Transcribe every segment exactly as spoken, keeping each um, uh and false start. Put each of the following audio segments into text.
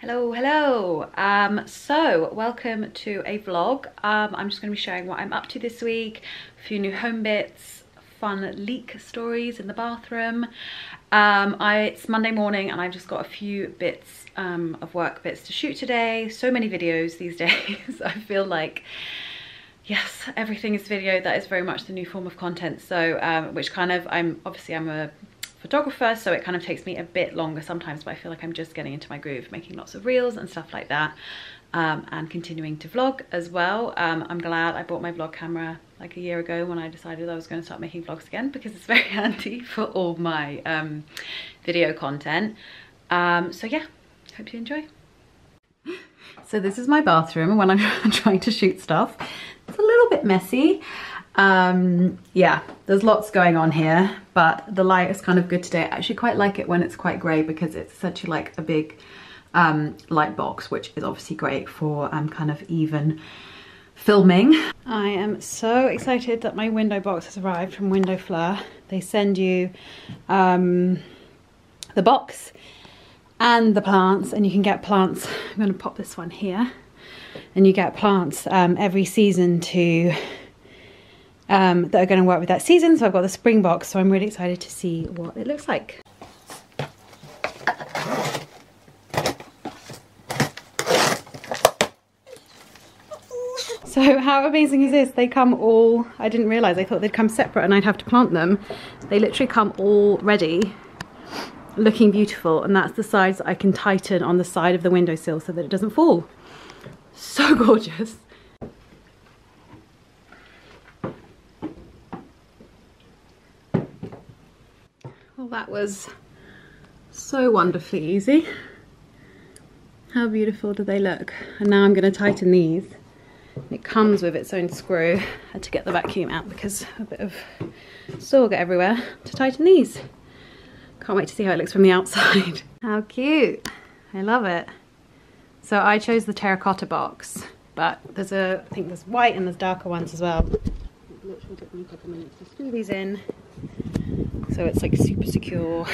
Hello, hello. Um, so welcome to a vlog. Um, I'm just gonna be showing what I'm up to this week, a few new home bits, fun leak stories in the bathroom. Um, I, it's Monday morning and I've just got a few bits um, of work bits to shoot today. So many videos these days. I feel like, yes, everything is video. That is very much the new form of content. So, um, which kind of, I'm obviously I'm a photographer, so it kind of takes me a bit longer sometimes, but I feel like I'm just getting into my groove, making lots of reels and stuff like that, um, and continuing to vlog as well. um, I'm glad I bought my vlog camera like a year ago when I decided I was going to start making vlogs again, because it's very handy for all my um, video content. Um, so yeah, hope you enjoy. So this is my bathroom when I'm trying to shoot stuff. It's a little bit messy. Um, yeah, there's lots going on here, but the light is kind of good today. I actually quite like it when it's quite grey, because it's essentially like a big um, light box, which is obviously great for um, kind of even filming. I am so excited that my window box has arrived from Windowfleur. They send you um, the box and the plants, and you can get plants. I'm going to pop this one here, and you get plants um, every season to... Um, that are going to work with that season. So I've got the spring box, so I'm really excited to see what it looks like. So how amazing is this? They come all, I didn't realise, I thought they'd come separate and I'd have to plant them. They literally come all ready, looking beautiful, and that's the size that I can tighten on the side of the windowsill so that it doesn't fall. So gorgeous. That was so wonderfully easy. How beautiful do they look? And now I'm going to tighten these. It comes with its own screw. I had to get the vacuum out because a bit of sorg everywhere to tighten these. Can't wait to see how it looks from the outside. How cute. I love it. So I chose the terracotta box, but there's a, I think there's white and there's darker ones as well. It literally took me a couple of minutes to screw these in. So it's like super secure,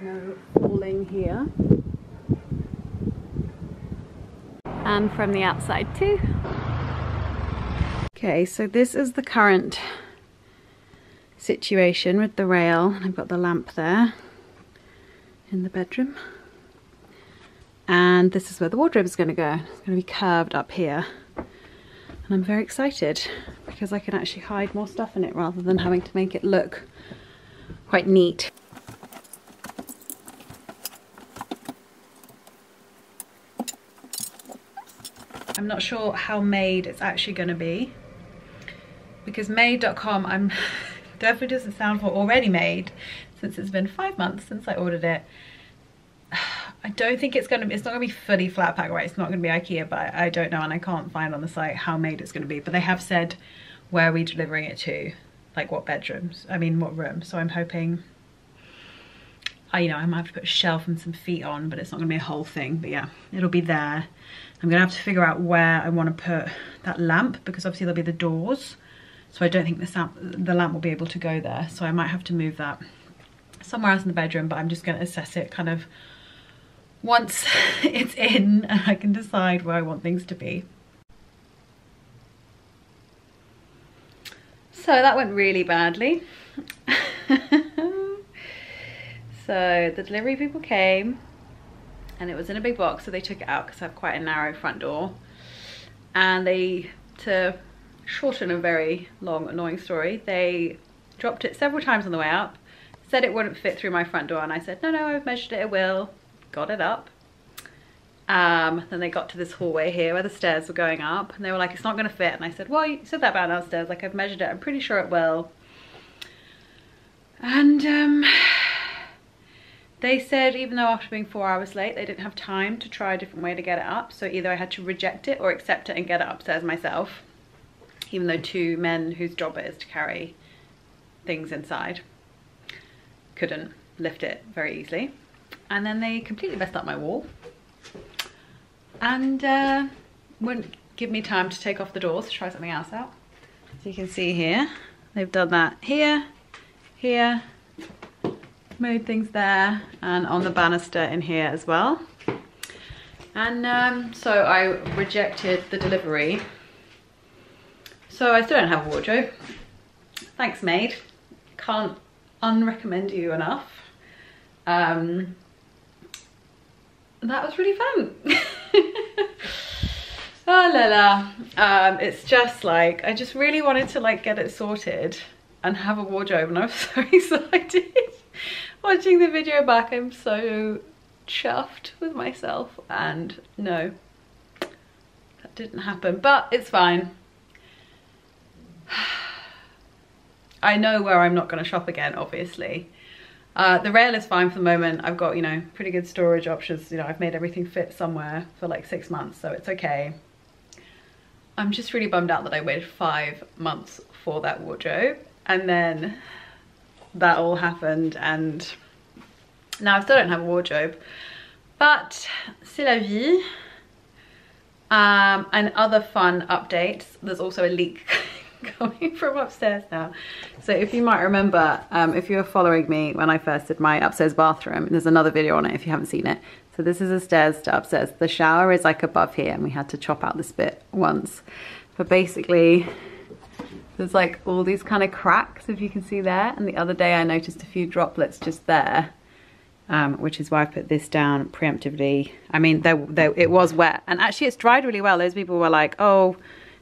no falling here. And from the outside too. Okay, so this is the current situation with the rail. I've got the lamp there in the bedroom. And this is where the wardrobe is going to go. It's going to be curved up here. And I'm very excited because I can actually hide more stuff in it rather than having to make it look quite neat. I'm not sure how made it's actually going to be, because made dot com I'm definitely doesn't sound for already made, since it's been five months since I ordered it. I don't think it's going to be, it's not going to be fully flat pack, right? It's not going to be IKEA, but I don't know, and I can't find on the site how made it's going to be, but they have said where are we delivering it to. Like what bedrooms, I mean what room. So I'm hoping, I, you know, I might have to put a shelf and some feet on, but it's not gonna be a whole thing, but yeah, it'll be there. I'm gonna have to figure out where I wanna put that lamp, because obviously there'll be the doors. So I don't think the, the lamp will be able to go there. So I might have to move that somewhere else in the bedroom, but I'm just gonna assess it kind of once it's in and I can decide where I want things to be. So that went really badly. So the delivery people came and it was in a big box, so they took it out because I have quite a narrow front door. And they, to shorten a very long annoying story, they dropped it several times on the way up, said it wouldn't fit through my front door, and I said, no, no, I've measured it, it will. Got it up. Um, then they got to this hallway here where the stairs were going up, and they were like, it's not going to fit. And I said, well, you said that about downstairs, like I've measured it, I'm pretty sure it will. And um, they said, even though after being four hours late, they didn't have time to try a different way to get it up. So either I had to reject it or accept it and get it upstairs myself, even though two men whose job it is to carry things inside couldn't lift it very easily. And then they completely messed up my wall. And uh, wouldn't give me time to take off the doors to try something else out. So you can see here, they've done that here, here, made things there, and on the banister in here as well. And um, so I rejected the delivery. So I still don't have a wardrobe. Thanks, Made. Can't unrecommend you enough. Um, that was really fun. Oh la la. Um, it's just like, I just really wanted to like get it sorted and have a wardrobe, and I was so excited. Watching the video back, I'm so chuffed with myself, and no, that didn't happen, but it's fine. I know where I'm not going to shop again, obviously. Uh, the rail is fine for the moment. I've got, you know, pretty good storage options. You know, I've made everything fit somewhere for like six months, so it's okay. I'm just really bummed out that I waited five months for that wardrobe, and then that all happened, and now I still don't have a wardrobe. But c'est la vie. Um, and other fun updates. There's also a leak coming from upstairs now. So if you might remember, um, if you were following me when I first did my upstairs bathroom, there's another video on it if you haven't seen it. So this is the stairs to upstairs. The shower is like above here, and we had to chop out this bit once. But basically, there's like all these kind of cracks, if you can see there. And the other day I noticed a few droplets just there, um, which is why I put this down preemptively. I mean, there, there, it was wet, and actually it's dried really well. Those people were like, oh,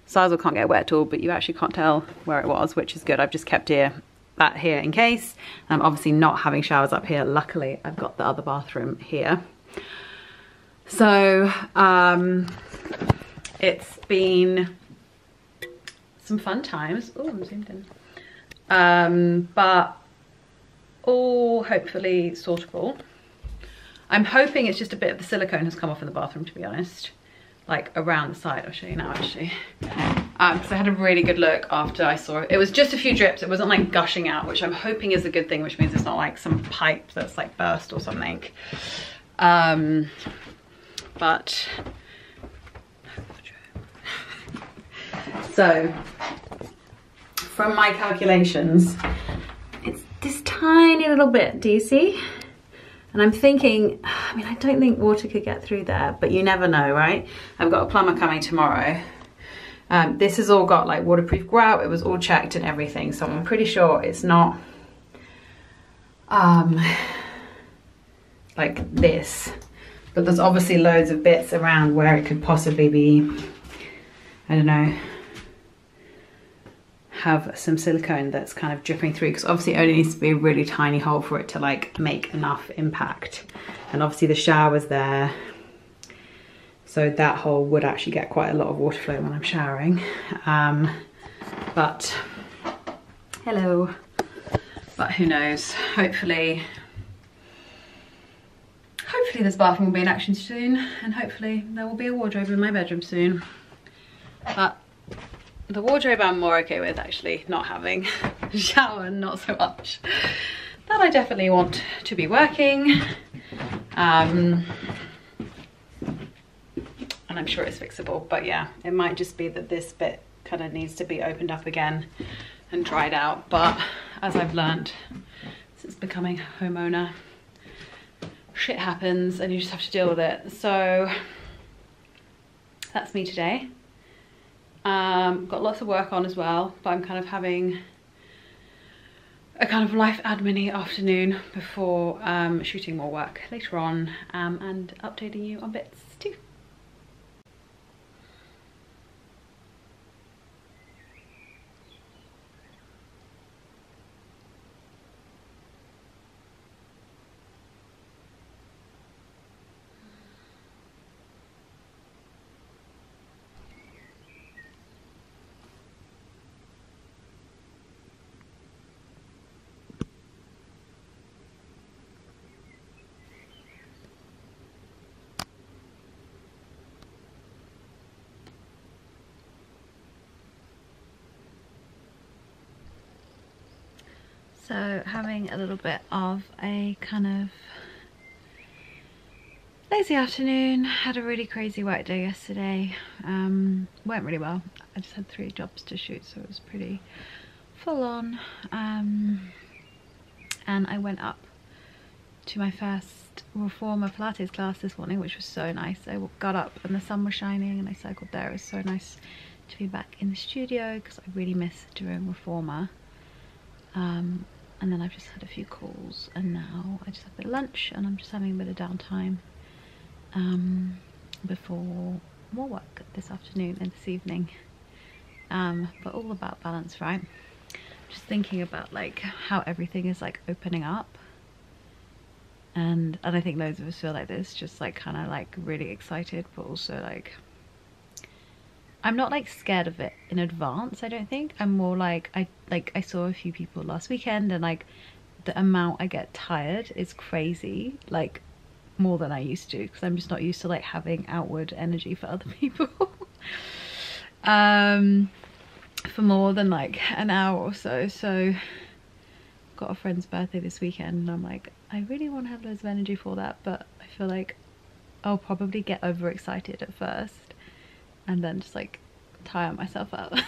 Sizel can't get wet at all, but you actually can't tell where it was, which is good. I've just kept here, that here in case. I'm obviously not having showers up here. Luckily, I've got the other bathroom here. So um, it's been some fun times. Oh, I'm zoomed in. Um, but all hopefully sortable. I'm hoping it's just a bit of the silicone has come off in the bathroom, to be honest. Like around the side. I'll show you now, actually. Um, so I had a really good look after I saw it. It was just a few drips. It wasn't like gushing out, which I'm hoping is a good thing, which means it's not like some pipe that's like burst or something. Um, but so from my calculations, it's this tiny little bit. Do you see? And I'm thinking, I mean, I don't think water could get through there, but you never know, right? I've got a plumber coming tomorrow. Um, this has all got like waterproof grout. It was all checked and everything. So I'm pretty sure it's not um, like this, but there's obviously loads of bits around where it could possibly be, I don't know, have some silicone that's kind of dripping through, because obviously it only needs to be a really tiny hole for it to like make enough impact. And obviously the shower's there, so that hole would actually get quite a lot of water flow when I'm showering. Um, but hello, but who knows? Hopefully, hopefully this bathroom will be in action soon, and hopefully there will be a wardrobe in my bedroom soon. But the wardrobe I'm more okay with, actually, not having. Shower, not so much. That I definitely want to be working. Um, and I'm sure it's fixable, but yeah, it might just be that this bit kind of needs to be opened up again and dried out. But as I've learned since becoming a homeowner, shit happens and you just have to deal with it. So that's me today. Um, got lots of work on as well, but I'm kind of having a kind of life admin-y afternoon before um, shooting more work later on, um, and updating you on bits too. So having a little bit of a kind of lazy afternoon. Had a really crazy work day yesterday. Um, went really well. I just had three jobs to shoot, so it was pretty full on. Um, and I went up to my first first Reformer Pilates class this morning, which was so nice. I got up and the sun was shining and I cycled there. It was so nice to be back in the studio because I really miss doing Reformer. Um, and then I've just had a few calls and now I just had a bit of lunch and I'm just having a bit of downtime um, before more work this afternoon and this evening. Um, but all about balance, right? Just thinking about like how everything is like opening up. And, and I think loads of us feel like this, just like kind of like really excited, but also like, I'm not like scared of it in advance, I don't think. I'm more like, I like I saw a few people last weekend and like the amount I get tired is crazy, like more than I used to, because I'm just not used to like having outward energy for other people. um, for more than like an hour or so. So I've got a friend's birthday this weekend and I'm like, I really want to have loads of energy for that, but I feel like I'll probably get overexcited at first and then just like tire myself out.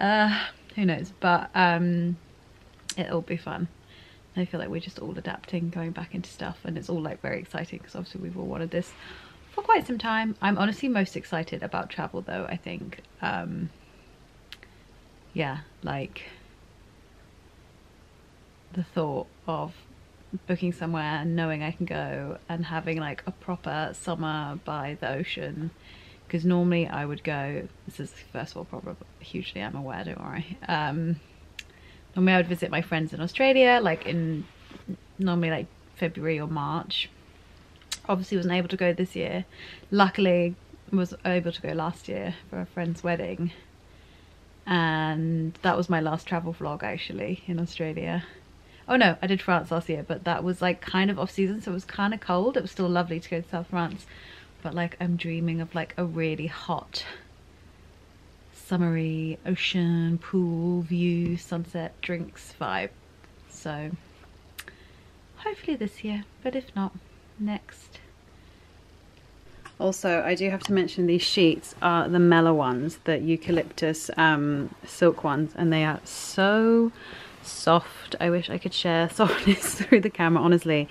uh, who knows, but um, it'll be fun. I feel like we're just all adapting, going back into stuff, and it's all like very exciting because obviously we've all wanted this for quite some time. I'm honestly most excited about travel though, I think. Um, yeah, like the thought of booking somewhere and knowing I can go and having like a proper summer by the ocean, because normally I would go, this is first of all problem, hugely I'm aware, don't worry, um, normally I would visit my friends in Australia like in normally like February or March. Obviously wasn't able to go this year, luckily was able to go last year for a friend's wedding, and that was my last travel vlog actually in Australia. Oh no, I did France last year, but that was like kind of off season, so it was kind of cold. It was still lovely to go to South France, but like I'm dreaming of like a really hot, summery, ocean, pool, view, sunset, drinks vibe. So hopefully this year, but if not, next. Also, I do have to mention these sheets are the Mela ones, the eucalyptus um, silk ones, and they are so soft. I wish I could share softness through the camera, honestly.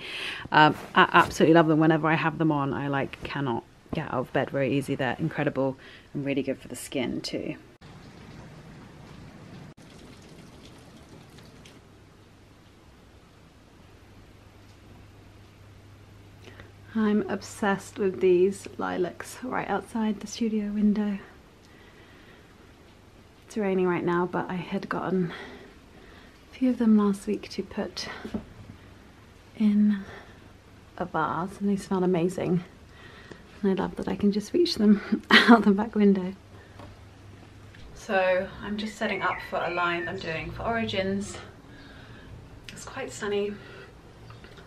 um, I absolutely love them. Whenever I have them on, I like cannot get out of bed very easy. They're incredible and really good for the skin too. I'm obsessed with these lilacs right outside the studio window. It's raining right now, but I had gotten few of them last week to put in a vase and they smell amazing, and I love that I can just reach them out the back window. So I'm just setting up for a line I'm doing for Origins. It's quite sunny,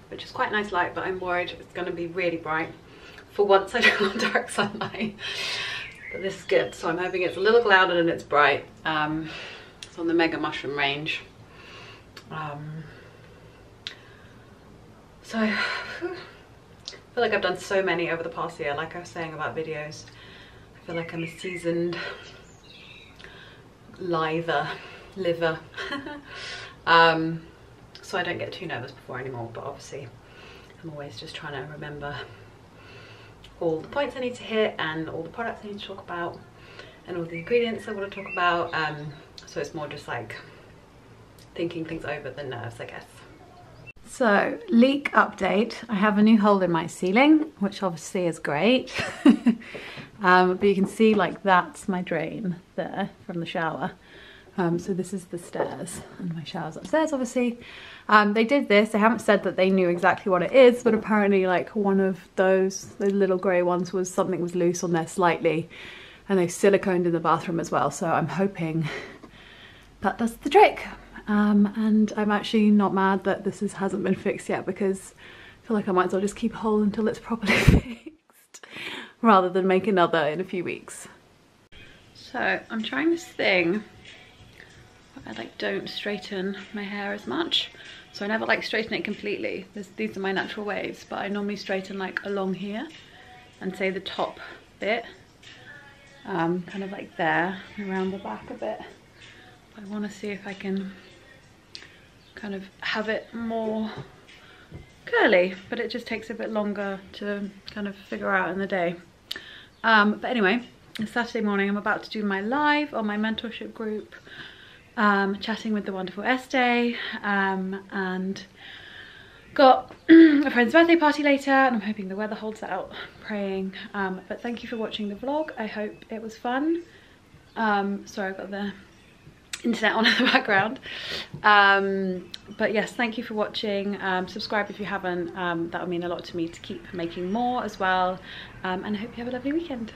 which is quite nice light, but I'm worried it's going to be really bright. For once I don't want dark sunlight, but this is good, so I'm hoping it's a little clouded and it's bright. Um, it's on the Mega Mushroom range. Um, so I feel like I've done so many over the past year, like I was saying about videos. I feel like I'm a seasoned liver, liver. um, so I don't get too nervous before anymore, but obviously I'm always just trying to remember all the points I need to hit and all the products I need to talk about and all the ingredients I want to talk about. Um, so it's more just like thinking things over the nerves, I guess. So, leak update. I have a new hole in my ceiling, which obviously is great. um, but you can see like that's my drain there from the shower. Um, so this is the stairs, and my shower's upstairs obviously. Um, they did this, they haven't said that they knew exactly what it is, but apparently like one of those, those little grey ones was, something was loose on there slightly, and they siliconed in the bathroom as well, so I'm hoping that does the trick. Um, and I'm actually not mad that this is, hasn't been fixed yet, because I feel like I might as well just keep a hole until it's properly fixed rather than make another in a few weeks. So I'm trying this thing where I like don't straighten my hair as much, so I never like straighten it completely. This, these are my natural waves, but I normally straighten like along here and say the top bit, um, kind of like there around the back a bit. I want to see if I can kind of have it more curly, but it just takes a bit longer to kind of figure out in the day. Um, but anyway, it's Saturday morning. I'm about to do my live on my mentorship group, um, chatting with the wonderful Estee, um, and got a friend's birthday party later, and I'm hoping the weather holds out, praying. Um, but thank you for watching the vlog. I hope it was fun. Um, sorry, I've got the internet on in the background. Um, but yes, thank you for watching. Um, subscribe if you haven't. Um, that would mean a lot to me to keep making more as well. Um, and I hope you have a lovely weekend.